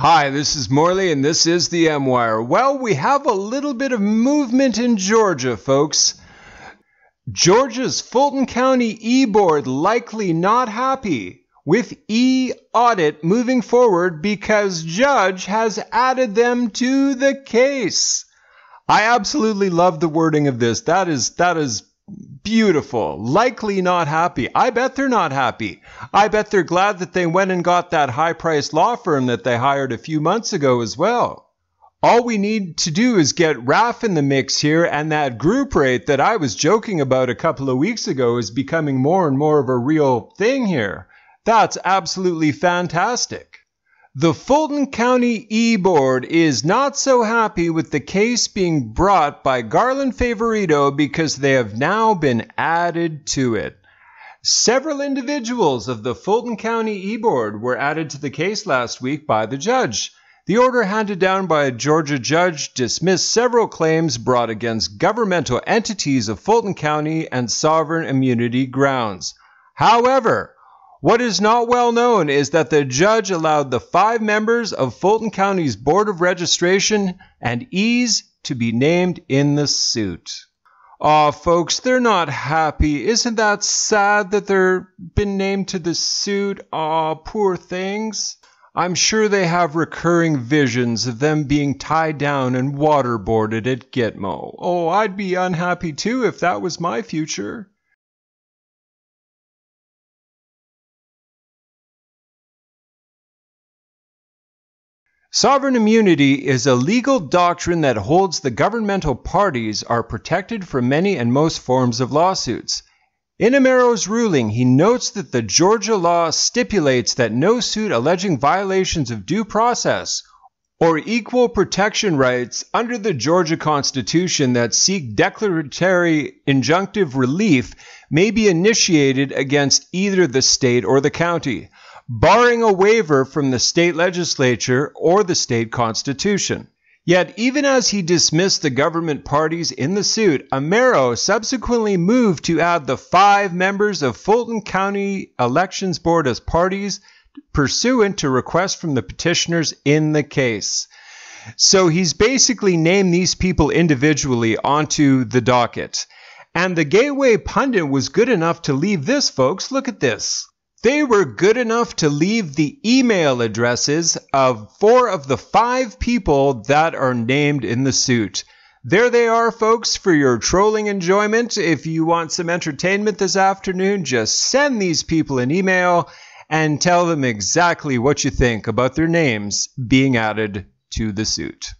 Hi, this is Morley, and this is the M-Wire. Well, we have a little bit of movement in Georgia, folks. Georgia's Fulton County E-Board likely not happy with E-Audit moving forward because Judge has added them to the case. I absolutely love the wording of this. That is beautiful. Likely not happy. I bet they're not happy. I bet they're glad that they went and got that high-priced law firm that they hired a few months ago as well. All we need to do is get Raff in the mix here, and that group rate that I was joking about a couple of weeks ago is becoming more and more of a real thing here. That's absolutely fantastic. The Fulton County E-Board is not so happy with the case being brought by Garland Favorito because they have now been added to it. Several individuals of the Fulton County E-Board were added to the case last week by the judge. The order handed down by a Georgia judge dismissed several claims brought against governmental entities of Fulton County and sovereign immunity grounds. However, what is not well known is that the judge allowed the 5 members of Fulton County's Board of Registration and Ease to be named in the suit. Aw, folks, they're not happy. Isn't that sad that they've been named to the suit? Aw, poor things. I'm sure they have recurring visions of them being tied down and waterboarded at Gitmo. Oh, I'd be unhappy too if that was my future. Sovereign immunity is a legal doctrine that holds the governmental parties are protected from many and most forms of lawsuits. In Amero's ruling, he notes that the Georgia law stipulates that no suit alleging violations of due process or equal protection rights under the Georgia Constitution that seek declaratory injunctive relief may be initiated against either the state or the county, barring a waiver from the state legislature or the state constitution. Yet, even as he dismissed the government parties in the suit, Amero subsequently moved to add the 5 members of Fulton County Elections Board as parties pursuant to requests from the petitioners in the case. So he's basically named these people individually onto the docket. And the Gateway Pundit was good enough to leave this, folks. Look at this. They were good enough to leave the email addresses of 4 of the 5 people that are named in the suit. There they are, folks, for your trolling enjoyment. If you want some entertainment this afternoon, just send these people an email and tell them exactly what you think about their names being added to the suit.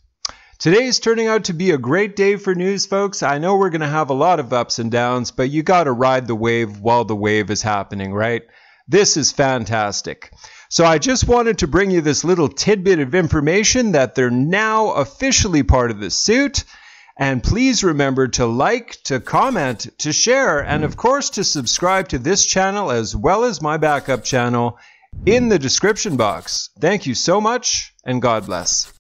Today's turning out to be a great day for news, folks. I know we're going to have a lot of ups and downs, but you got to ride the wave while the wave is happening, right? This is fantastic. So I just wanted to bring you this little tidbit of information that they're now officially part of the suit. And please remember to like, to comment, to share, and of course to subscribe to this channel as well as my backup channel in the description box. Thank you so much, and God bless.